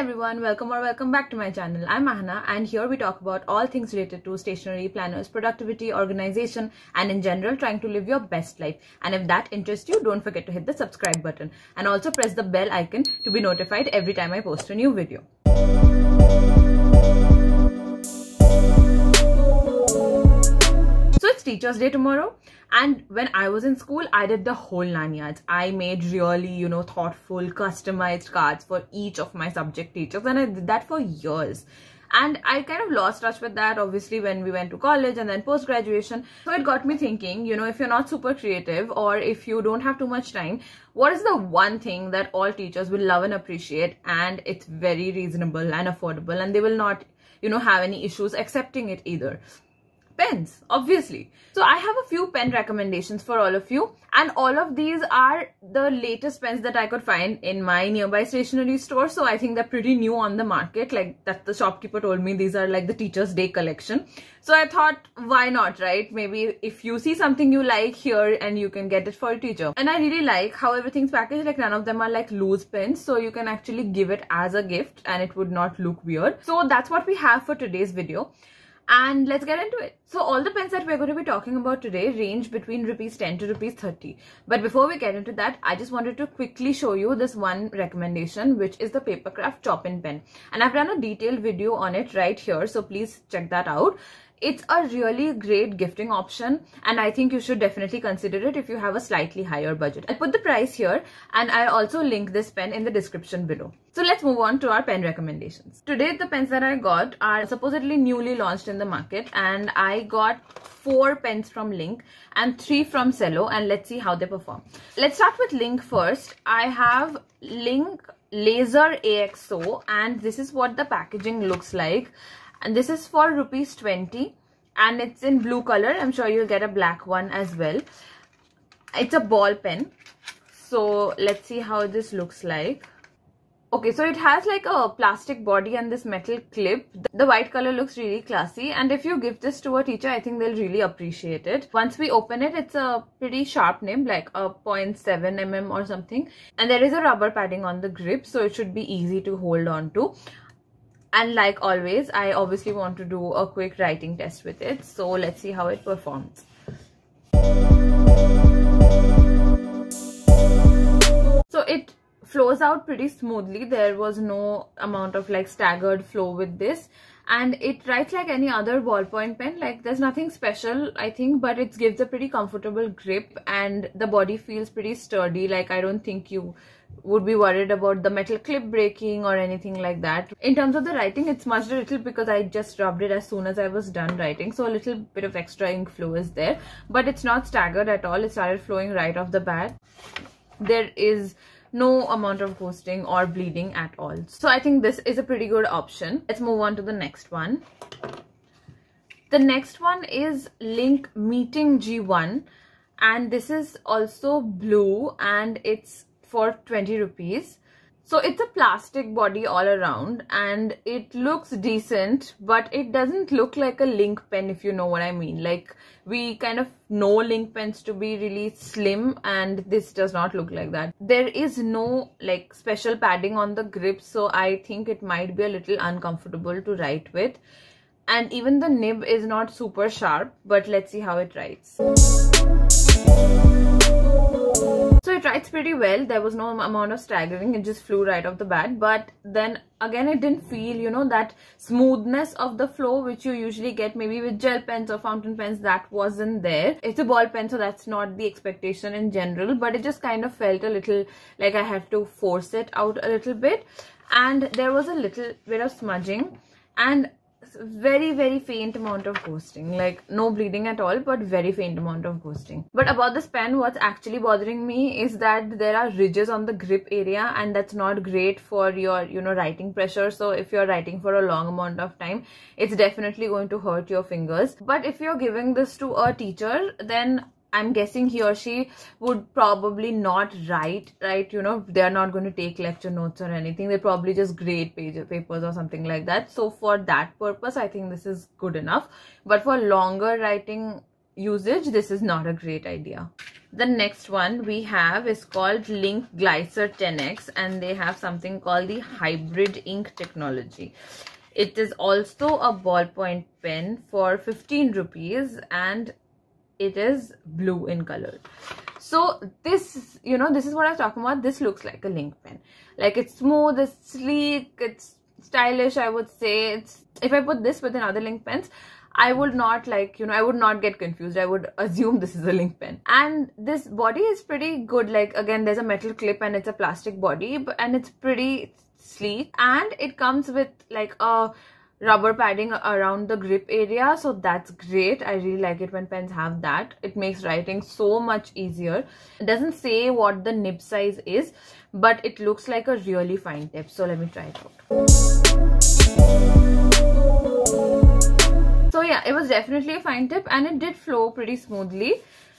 everyone, welcome back to my channel. I'm Ahana and here we talk about all things related to stationery, planners, productivity, organization, and in general trying to live your best life. And if that interests you, don't forget to hit the subscribe button and also press the bell icon to be notified every time I post a new video. So it's Teachers Day tomorrow. And when I was in school, I did the whole nine yards. I made really, thoughtful, customized cards for each of my subject teachers. And I did that for years. And I kind of lost touch with that, obviously, when we went to college and then post-graduation. So it got me thinking, if you're not super creative or if you don't have too much time, what is the one thing that all teachers will love and appreciate? And it's very reasonable and affordable. And they will not, have any issues accepting it either. Pens, obviously. So I have a few pen recommendations for all of you, and all of these are the latest pens that I could find in my nearby stationery store. So I think they're pretty new on the market. Like that, the shopkeeper told me these are like the Teachers Day collection. So I thought, why not, right? Maybe if you see something you like here, and you can get it for a teacher. And I really like how everything's packaged. Like none of them are like loose pens, so you can actually give it as a gift, and it would not look weird. So that's what we have for today's video. And let's get into it. So all the pens that we're going to be talking about today range between ₹10 to ₹30. But before we get into that, I just wanted to quickly show you this one recommendation, which is the PaperKraft Chopin Pen. And I've done a detailed video on it right here, so please check that out. It's a really great gifting option, and I think you should definitely consider it if you have a slightly higher budget. I'll put the price here, and I'll also link this pen in the description below. So let's move on to our pen recommendations. Today the pens that I got are supposedly newly launched in the market, and I got 4 pens from Linc and 3 from Cello, and let's see how they perform. Let's start with Linc first. I have Linc Lazor AXO, and this is what the packaging looks like. And this is for ₹20, and it's in blue color. I'm sure you'll get a black one as well. It's a ball pen. So let's see how this looks like. Okay, so it has like a plastic body and this metal clip. The white color looks really classy, and if you give this to a teacher, I think they'll really appreciate it. Once we open it, it's a pretty sharp nib, like a 0.7 mm or something. And there is a rubber padding on the grip, so it should be easy to hold on to. And like always, I obviously want to do a quick writing test with it. So let's see how it performs. So it flows out pretty smoothly. There was no amount of like staggered flow with this. And it writes like any other ballpoint pen. Like there's nothing special, I think, but it gives a pretty comfortable grip, and the body feels pretty sturdy. Like I don't think you would be worried about the metal clip breaking or anything like that. In terms of the writing, it's smudged a little because I just rubbed it as soon as I was done writing. So a little bit of extra ink flow is there, but it's not staggered at all. It started flowing right off the bat. There is no amount of ghosting or bleeding at all. So I think this is a pretty good option. Let's move on to the next one. The next one is Linc Meeting G1, and this is also blue, and it's for ₹20. So it's a plastic body all around, and it looks decent, but it doesn't look like a Linc pen, if you know what I mean. Like we kind of know Linc pens to be really slim, and this does not look like that. There is no like special padding on the grip, so I think it might be a little uncomfortable to write with. And even the nib is not super sharp, but let's see how it writes. So it writes pretty well. There was no amount of staggering. It just flew right off the bat. But then again, it didn't feel, that smoothness of the flow which you usually get maybe with gel pens or fountain pens. That wasn't there. It's a ball pen, so that's not the expectation in general. But it just kind of felt a little like I had to force it out a little bit. And there was a little bit of smudging. And very faint amount of ghosting, like no bleeding at all, but very faint amount of ghosting. But about this pen, what's actually bothering me is that there are ridges on the grip area, and that's not great for your writing pressure. So if you're writing for a long amount of time, it's definitely going to hurt your fingers. But if you're giving this to a teacher, then I'm guessing he or she would probably not write, right? They're not going to take lecture notes or anything. They probably just grade papers or something like that. So for that purpose, I think this is good enough. But for longer writing, usage, this is not a great idea. The next one we have is called Linc Glycer 10X, and they have something called the hybrid ink technology. It is also a ballpoint pen for 15 rupees and it is blue in color. So this, you know, this is what I was talking about. This looks like a Linc pen. Like, it's smooth, it's sleek, it's stylish, I would say. It's, if I put this with another Linc pens, I would not, like, you know, I would not get confused. I would assume this is a Linc pen. And this body is pretty good. Like, again, there's a metal clip and it's a plastic body, but, and it's pretty sleek, and it comes with like a rubber padding around the grip area, so that's great. I really like it when pens have that. It makes writing so much easier. It doesn't say what the nib size is, but it looks like a really fine tip. So let me try it out. So yeah, it was definitely a fine tip and it did flow pretty smoothly.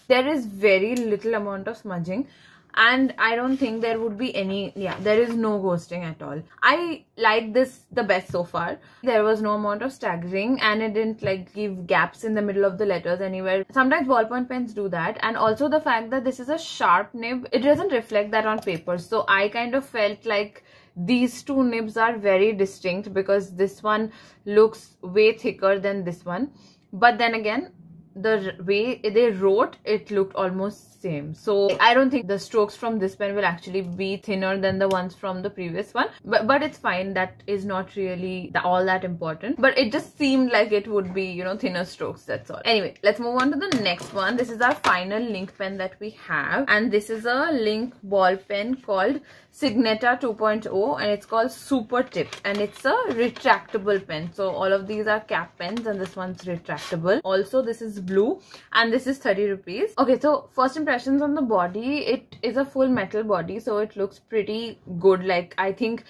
There is very little amount of smudging. And I don't think there would be any, yeah, there is no ghosting at all. I like this the best so far. There was no amount of staggering and it didn't like give gaps in the middle of the letters anywhere. Sometimes ballpoint pens do that, and also the fact that this is a sharp nib, it doesn't reflect that on paper. So I kind of felt like these two nibs are very distinct because this one looks way thicker than this one. But then again, the way they wrote, it looked almost same, so I don't think the strokes from this pen will actually be thinner than the ones from the previous one, but it's fine. That is not really all that important, but it just seemed like it would be, you know, thinner strokes, that's all. Anyway, let's move on to the next one. This is our final Linc pen that we have, and this is a Linc ball pen called Signetta 2.0, and it's called Super Tip, and it's a retractable pen. So all of these are cap pens and this one's retractable. Also, this is blue and this is 30 rupees. Okay, so first impressions on the body. It is a full metal body, so it looks pretty good. Like, I think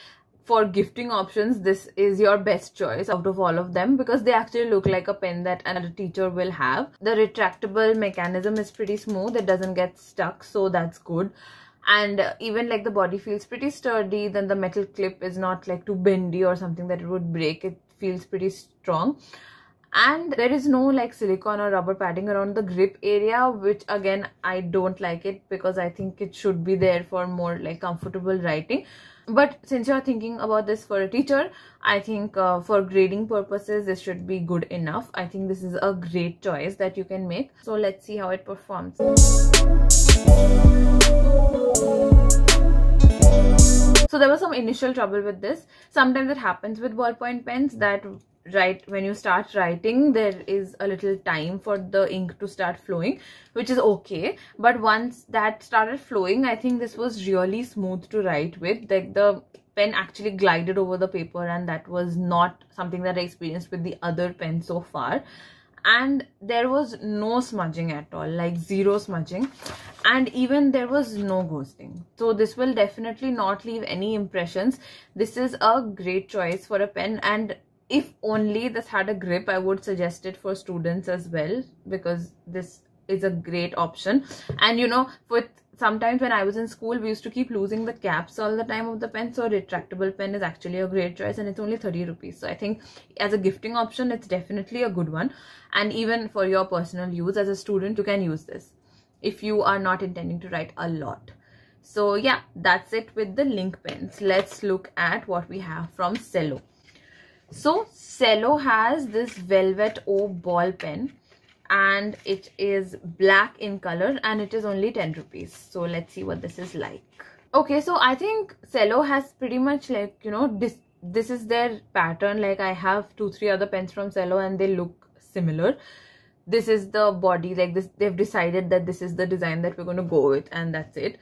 for gifting options, this is your best choice out of all of them because they actually look like a pen that another teacher will have. The retractable mechanism is pretty smooth. It doesn't get stuck, so that's good. And even like the body feels pretty sturdy. Then the metal clip is not like too bendy or something that it would break. It feels pretty strong. And there is no like silicone or rubber padding around the grip area, which again, I don't like it because I think it should be there for more like comfortable writing. But since you're thinking about this for a teacher, I think for grading purposes, this should be good enough. I think this is a great choice that you can make. So let's see how it performs. So there was some initial trouble with this. Sometimes it happens with ballpoint pens that right when you start writing, there is a little time for the ink to start flowing, which is okay. But once that started flowing, I think this was really smooth to write with. Like, the pen actually glided over the paper, and that was not something that I experienced with the other pen so far. And there was no smudging at all, like zero smudging, and even there was no ghosting. So this will definitely not leave any impressions. This is a great choice for a pen, and if only this had a grip, I would suggest it for students as well, because this is a great option. And you know, with sometimes when I was in school, we used to keep losing the caps all the time of the pen. So a retractable pen is actually a great choice, and it's only 30 rupees. So I think as a gifting option, it's definitely a good one. And even for your personal use as a student, you can use this if you are not intending to write a lot. So yeah, that's it with the Linc pens. Let's look at what we have from Cello. So Cello has this Velvet O ball pen, and it is black in color, and it is only 10 rupees. So let's see what this is like. Okay, so I think Cello has pretty much like, you know, this is their pattern. Like, I have 2-3 other pens from Cello and they look similar. This is the body, like this, they've decided that this is the design that we're going to go with, and that's it.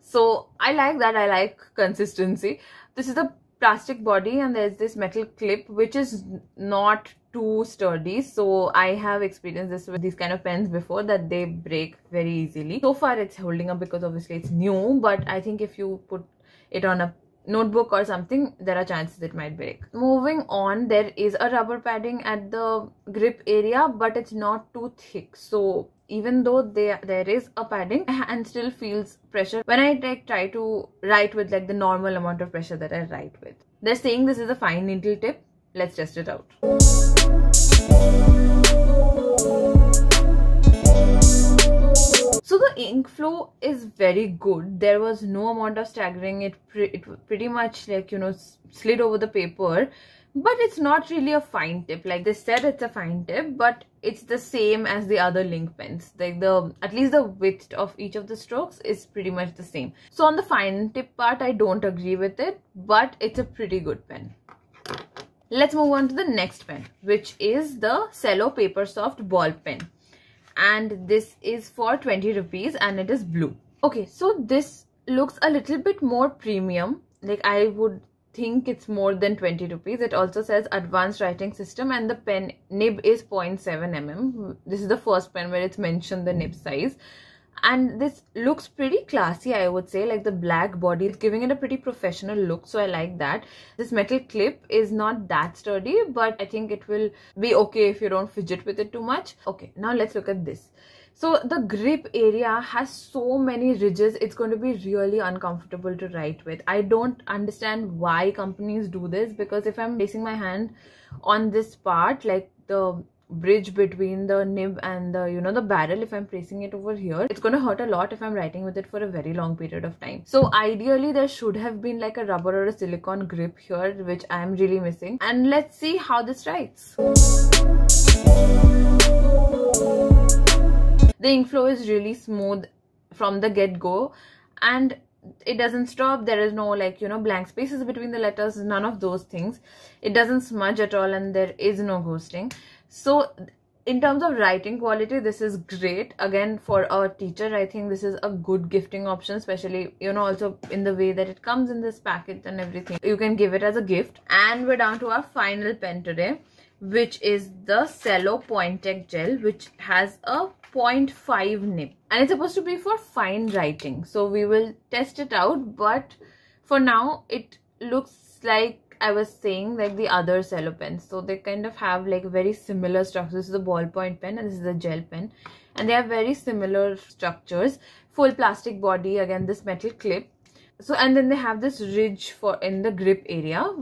So I like that. I like consistency. This is the plastic body and there's this metal clip which is not too sturdy. So I have experienced this with these kind of pens before, that they break very easily. So far it's holding up because obviously it's new, but I think if you put it on a notebook or something, there are chances it might break. Moving on, there is a rubber padding at the grip area, but it's not too thick. So even though there is a padding, and still feels pressure when I like try to write with like the normal amount of pressure that I write with. They're saying this is a fine needle tip. Let's test it out. Also, the ink flow is very good. There was no amount of staggering. It pretty much, like, you know, slid over the paper. But it's not really a fine tip. Like they said, it's a fine tip, but it's the same as the other Linc pens. Like the, at least the width of each of the strokes is pretty much the same. So on the fine tip part, I don't agree with it, but it's a pretty good pen. Let's move on to the next pen, which is the Cello Papersoft ball pen. And this is for 20 rupees and it is blue. Okay, so this looks a little bit more premium. Like I would think it's more than 20 rupees. It also says advanced writing system and the pen nib is 0.7 mm. This is the first pen where it's mentioned the nib size. And this looks pretty classy, I would say. Like the black body, it's giving it a pretty professional look, so I like that. This metal clip is not that sturdy, but I think it will be okay if you don't fidget with it too much. Okay, now let's look at this. So the grip area has so many ridges, it's going to be really uncomfortable to write with. I don't understand why companies do this, because if I'm placing my hand on this part, like the bridge between the nib and the, you know, the barrel, if I'm placing it over here, it's going to hurt a lot if I'm writing with it for a very long period of time. So ideally there should have been like a rubber or a silicone grip here, which I'm really missing. And let's see how this writes. The ink flow is really smooth from the get-go and it doesn't stop. There is no, like, you know, blank spaces between the letters, none of those things. It doesn't smudge at all and there is no ghosting. So in terms of writing quality, this is great. Again, for a teacher, I think this is a good gifting option, especially, you know, also in the way that it comes in this packet and everything. You can give it as a gift. And we're down to our final pen today, which is the Cello Pointec gel, which has a 0.5 nib. And it's supposed to be for fine writing. So we will test it out. But for now, it looks like I was saying, like the other Cello pens. So they kind of have like very similar structures. This is a ballpoint pen and this is a gel pen, and they have very similar structures. Full plastic body, again this metal clip. So, and then they have this ridge for in the grip area.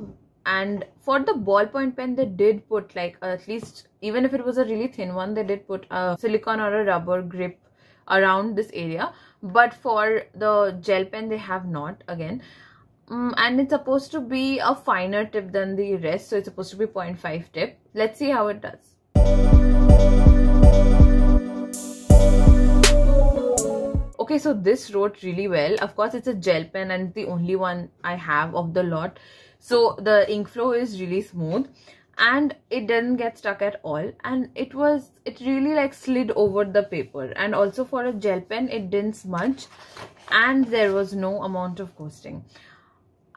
And for the ballpoint pen, they did put like, at least even if it was a really thin one, they did put a silicone or a rubber grip around this area. But for the gel pen, they have not again. And it's supposed to be a finer tip than the rest, so it's supposed to be 0.5 tip. Let's see how it does. Okay, so this wrote really well. Of course, it's a gel pen and it's the only one I have of the lot. So the ink flow is really smooth and it didn't get stuck at all. And it really like slid over the paper. And also for a gel pen, it didn't smudge and there was no amount of ghosting.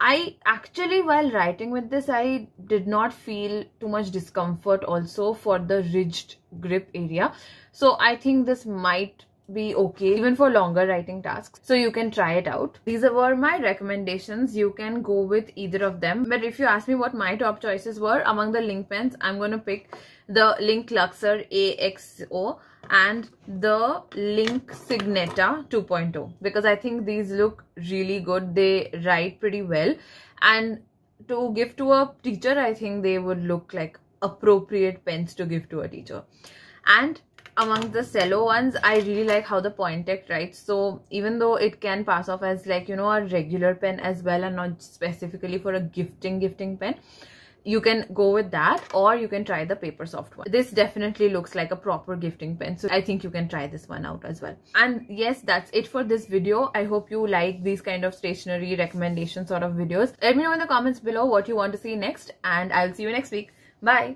I actually, while writing with this, I did not feel too much discomfort also for the ridged grip area. So I think this might be okay even for longer writing tasks. So you can try it out. These were my recommendations. You can go with either of them. But if you ask me what my top choices were among the Linc pens, I'm going to pick the Linc Glycer AXO and the Linc Signetta 2.0, because I think these look really good. They write pretty well, and to give to a teacher, I think they would look like appropriate pens to give to a teacher. And among the Cello ones, I really like how the Pointec writes. So even though it can pass off as, like, you know, a regular pen as well and not specifically for a gifting pen, you can go with that, or you can try the Papersoft one. This definitely looks like a proper gifting pen, so I think you can try this one out as well. And yes, that's it for this video. I hope you like these kind of stationery recommendation sort of videos. Let me know in the comments below what you want to see next, and I'll see you next week. Bye!